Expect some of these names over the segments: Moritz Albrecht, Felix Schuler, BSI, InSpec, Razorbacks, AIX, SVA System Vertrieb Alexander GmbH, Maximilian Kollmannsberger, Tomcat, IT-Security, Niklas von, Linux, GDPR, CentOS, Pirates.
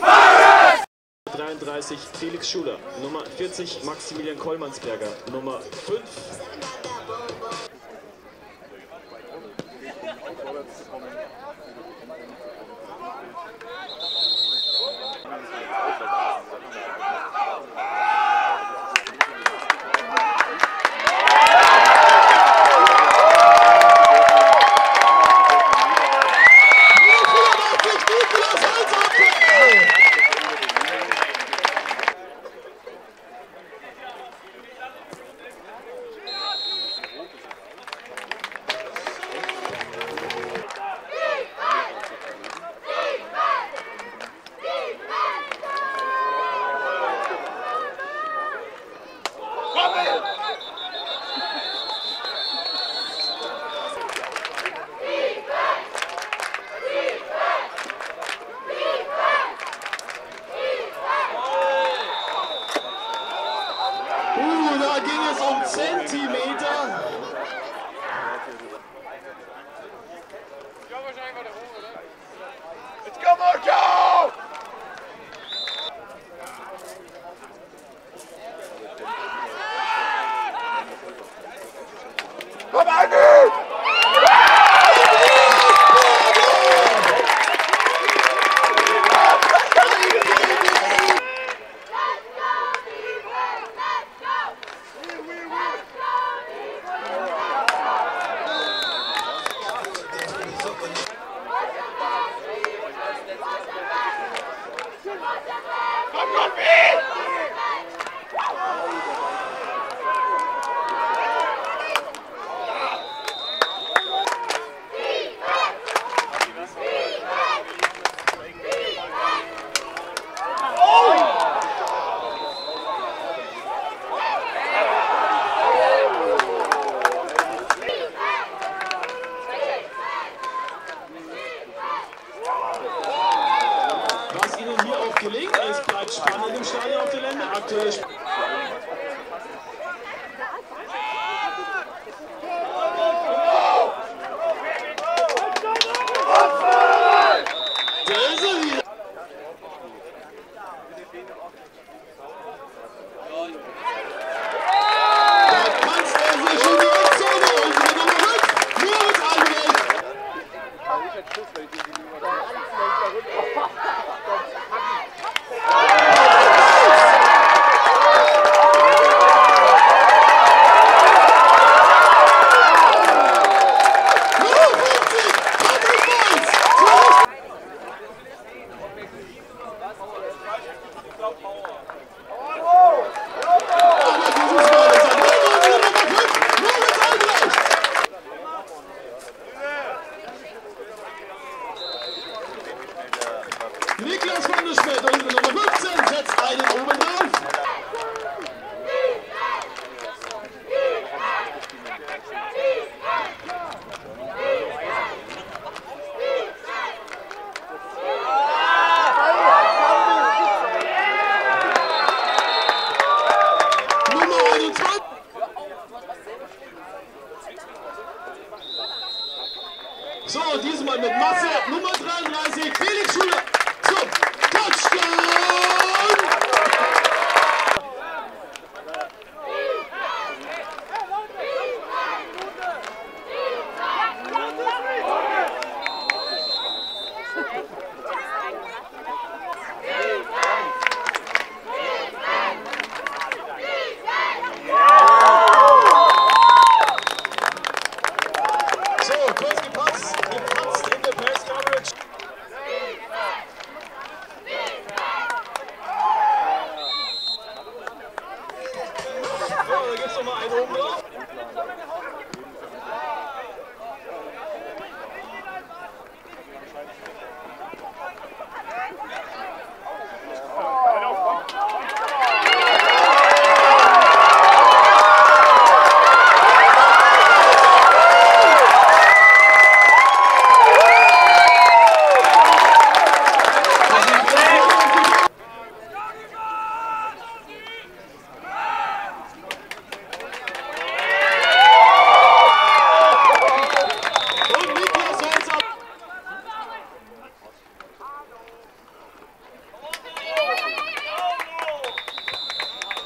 Pirates! 33 Felix Schuler, Nummer 40 Maximilian Kollmannsberger, Nummer 5. Da ging es um Zentimeter. Let's go, Marco! Komm, Andy! Es bleibt spannend im Stadion auf der Länder. Aktuell Niklas von unsere Nummer 15, setzt einen oben drauf. Nummer 21. So, diesmal mit Masse, Nummer 33, Felix Schuler.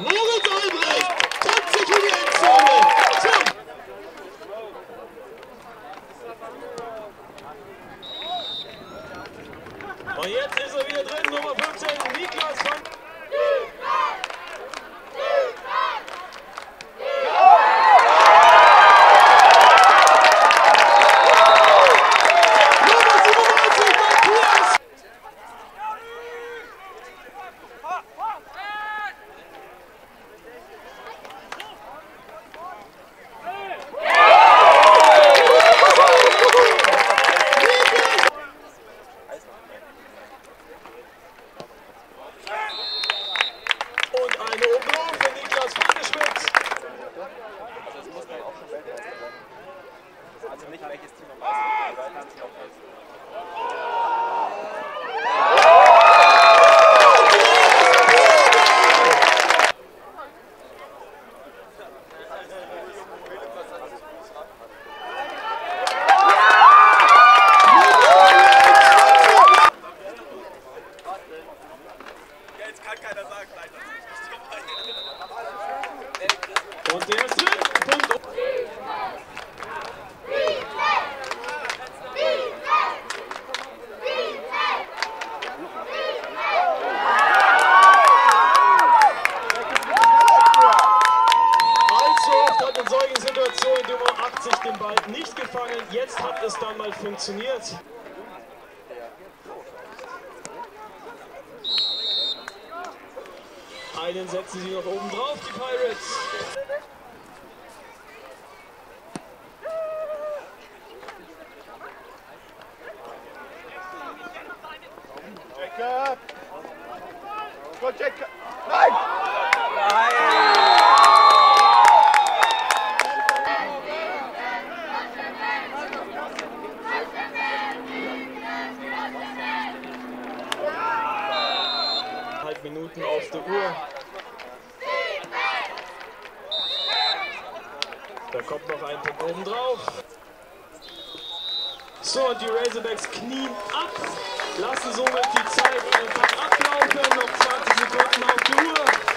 Moritz Albrecht, 20 in die Endzone. Komm. Und jetzt ist er wieder drin, Nummer 15, Niklas von. Jetzt hat es dann mal funktioniert. Einen setzen sie noch oben drauf, die Pirates. Nein! Nein! Minuten auf der Uhr. Da kommt noch ein Punkt oben drauf. So, und die Razorbacks knien ab, lassen somit die Zeit einfach ablaufen. Noch 20 Sekunden auf der Uhr.